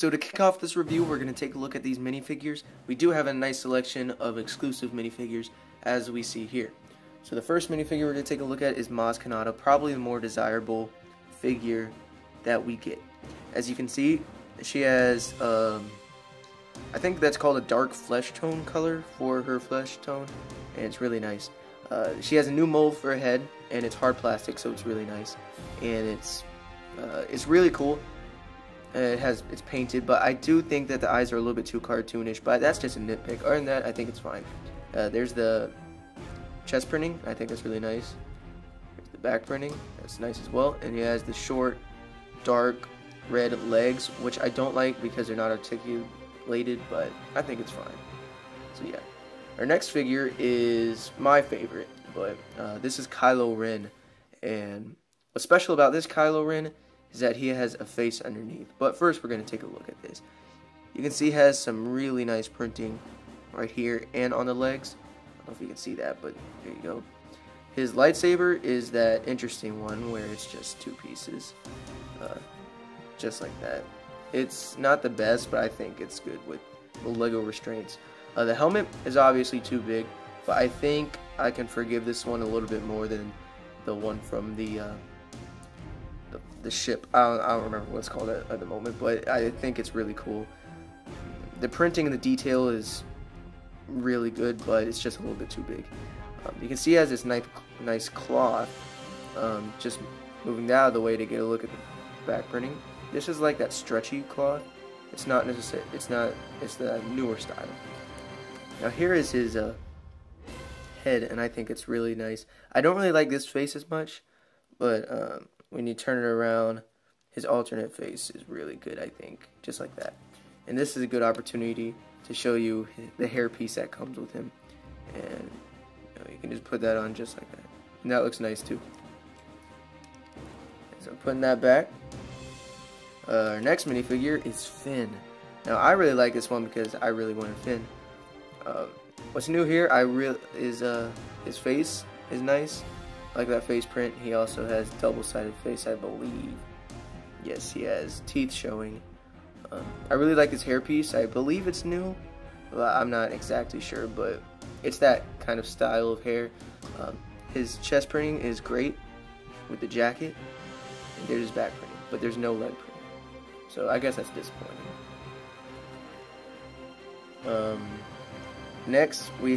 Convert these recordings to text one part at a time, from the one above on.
So to kick off this review, we're going to take a look at these minifigures. We do have a nice selection of exclusive minifigures, as we see here. So the first minifigure we're going to take a look at is Maz Kanata, probably the more desirable figure that we get. As you can see, she has, I think that's called a dark flesh tone color for her flesh tone, and it's really nice. She has a new mold for her head, and it's hard plastic, so it's really nice, and it's really cool. It's painted, but I do think that the eyes are a little bit too cartoonish, but that's just a nitpick. Other than that, I think it's fine. There's the chest printing. I think that's really nice. There's the back printing. That's nice as well. And he has the short, dark red legs, which I don't like because they're not articulated, but I think it's fine. So yeah. Our next figure is my favorite, but this is Kylo Ren. And what's special about this Kylo Ren is that he has a face underneath. But first, we're going to take a look at this. You can see he has some really nice printing right here and on the legs. I don't know if you can see that, but there you go. His lightsaber is that interesting one where it's just two pieces. Just like that. It's not the best, but I think it's good with the LEGO restraints. The helmet is obviously too big, but I think I can forgive this one a little bit more than the one from the ship. I don't remember what it's called at the moment, but I think it's really cool. The printing and the detail is really good, but it's just a little bit too big. You can see it has this nice cloth, just moving that out of the way to get a look at the back printing. This is like that stretchy cloth. It's not necessary. It's the newer style. Now here is his head, and I think it's really nice. I don't really like this face as much, but when you turn it around, his alternate face is really good, I think, just like that. And this is a good opportunity to show you the hair piece that comes with him. And you know, you can just put that on just like that. And that looks nice too. So putting that back. Our next minifigure is Finn. Now I really like this one because I really wanted Finn. What's new here is his face is nice. I like that face print. He also has double-sided face, I believe. Yes, he has teeth showing. I really like his hairpiece. I believe it's new. Well, I'm not exactly sure, but it's that kind of style of hair. His chest printing is great with the jacket. And there's his back printing, but there's no leg printing. So I guess that's disappointing. Next, we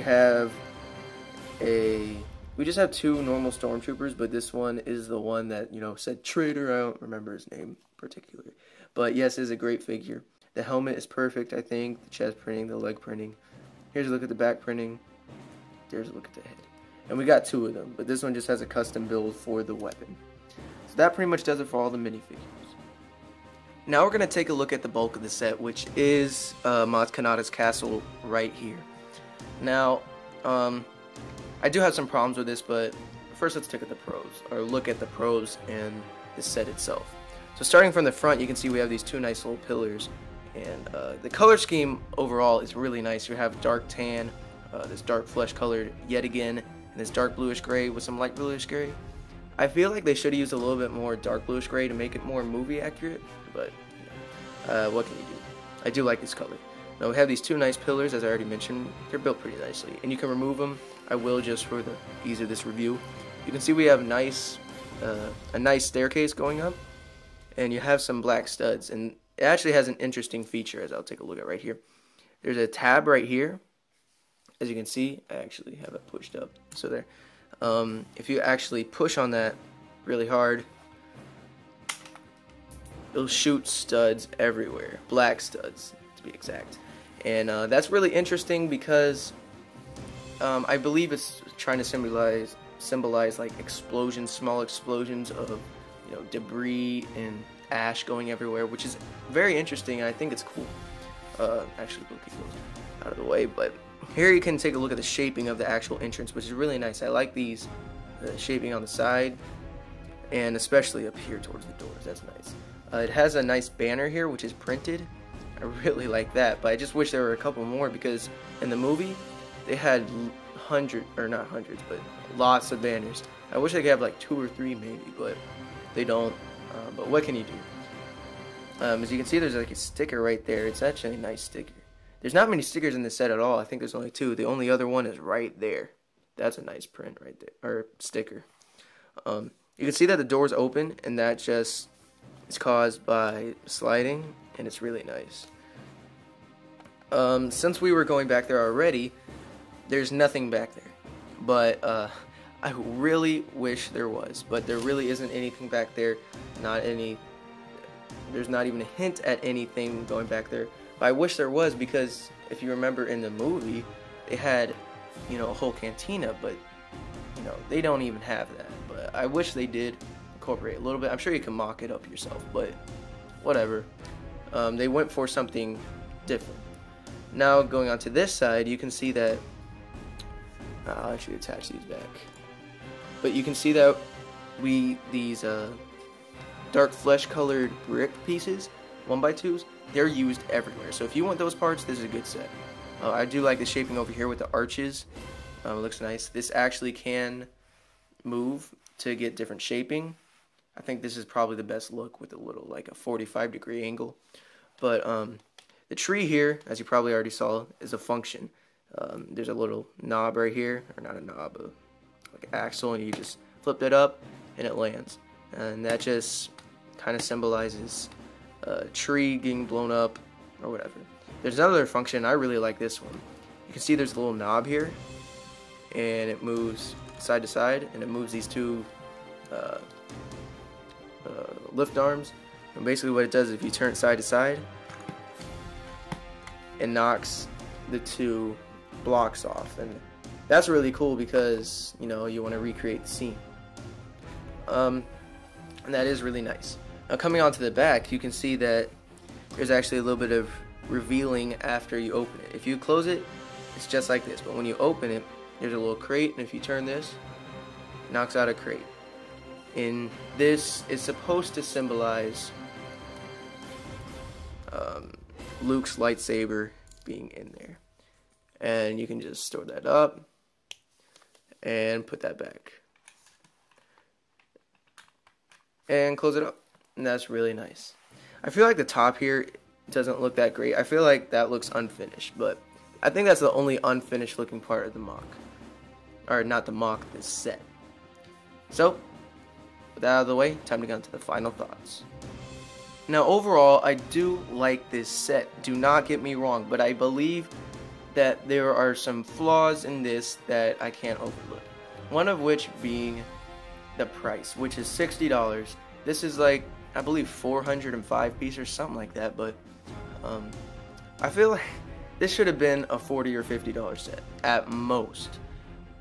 just have two normal stormtroopers, but this one is the one that, you know, said traitor. I don't remember his name in particular. But yes, it's a great figure. The helmet is perfect, I think. The chest printing, the leg printing. Here's a look at the back printing. There's a look at the head. And we got two of them, but this one just has a custom build for the weapon. So that pretty much does it for all the minifigures. Now we're going to take a look at the bulk of the set, which is Maz Kanata's castle right here. Now, I do have some problems with this, but first let's take look at the pros and the set itself. So starting from the front, you can see we have these two nice little pillars, and the color scheme overall is really nice. You have dark tan, this dark flesh color yet again, and this dark bluish gray with some light bluish gray. I feel like they should have used a little bit more dark bluish gray to make it more movie accurate, but what can you do? I do like this color. Now we have these two nice pillars, as I already mentioned. They're built pretty nicely, and you can remove them. I will, just for the ease of this review. You can see we have a nice staircase going up, and you have some black studs, and it actually has an interesting feature, as I'll take a look at right here. There's a tab right here. As you can see, I actually have it pushed up, so there. If you actually push on that really hard, it'll shoot studs everywhere, black studs to be exact. And that's really interesting because I believe it's trying to symbolize like explosions, small explosions of, you know, debris and ash going everywhere, which is very interesting, and I think it's cool. Actually, we'll keep those out of the way, but here you can take a look at the shaping of the actual entrance, which is really nice. I like these shaping on the side, and especially up here towards the doors. That's nice. It has a nice banner here, which is printed. I really like that, but I just wish there were a couple more, because in the movie they had lots of banners. I wish they could have like two or three maybe, but they don't. But what can you do? As you can see, there's like a sticker right there. It's actually a nice sticker. There's not many stickers in this set at all. I think there's only two. The only other one is right there. That's a nice print right there, or sticker. You can see that the door's open, and that just is caused by sliding, and it's really nice. Since we were going back there already, there's nothing back there, but I really wish there was, but there really isn't anything back there. There's not even a hint at anything going back there. But I wish there was, because if you remember in the movie, they had, you know, a whole cantina, but you know, they don't even have that. But I wish they did incorporate a little bit. I'm sure you can mock it up yourself, but whatever. They went for something different. Now going on to this side, you can see that I'll actually attach these back. But you can see that these dark flesh colored brick pieces, 1x2s, they're used everywhere. So if you want those parts, this is a good set. I do like the shaping over here with the arches. It looks nice. This actually can move to get different shaping. I think this is probably the best look with a little, like a 45-degree angle. But the tree here, as you probably already saw, is a function. There's a little knob right here, or not a knob, but like an axle, and you just flip it up and it lands. And that just kind of symbolizes a tree getting blown up or whatever. There's another function. I really like this one. You can see there's a little knob here, and it moves side to side, and it moves these two lift arms. And basically what it does is, if you turn it side to side, it knocks the two blocks off, and that's really cool because, you know, you want to recreate the scene. And that is really nice. Now coming on to the back, you can see that there's actually a little bit of revealing after you open it. If you close it, it's just like this, but when you open it, there's a little crate, and if you turn this, it knocks out a crate. And this is supposed to symbolize Luke's lightsaber being in there. And you can just store that up and put that back and close it up, and that's really nice. I feel like the top here doesn't look that great. I feel like that looks unfinished, but I think that's the only unfinished looking part of the mock, or not the mock, this set. So with that out of the way, time to get on to the final thoughts. Now overall, I do like this set, do not get me wrong, but I believe that there are some flaws in this that I can't overlook. One of which being the price, which is $60. This is like, I believe, 405 pieces or something like that, but I feel like this should have been a $40 or $50 set at most.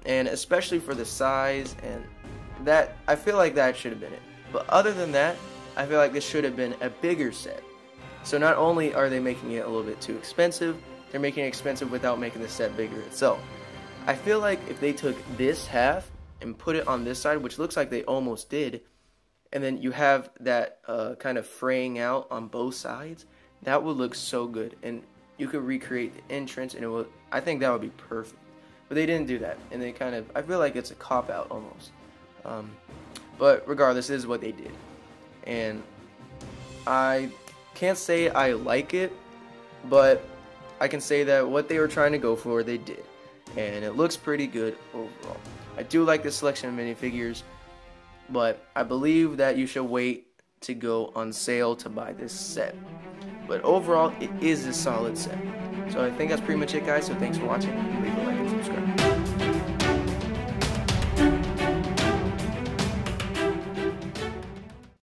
And especially for the size, and that, I feel like that should have been it. But other than that, I feel like this should have been a bigger set. So not only are they making it a little bit too expensive, they're making it expensive without making the set bigger itself. I feel like if they took this half and put it on this side, which looks like they almost did, and then you have that kind of fraying out on both sides, that would look so good. And you could recreate the entrance, and it would, I think that would be perfect. But they didn't do that, and they kind of, I feel like it's a cop-out almost. But regardless, this is what they did. And I can't say I like it, but I can say that what they were trying to go for, they did. And it looks pretty good overall. I do like this selection of minifigures, but I believe that you should wait to go on sale to buy this set. But overall, it is a solid set. So I think that's pretty much it, guys, so thanks for watching.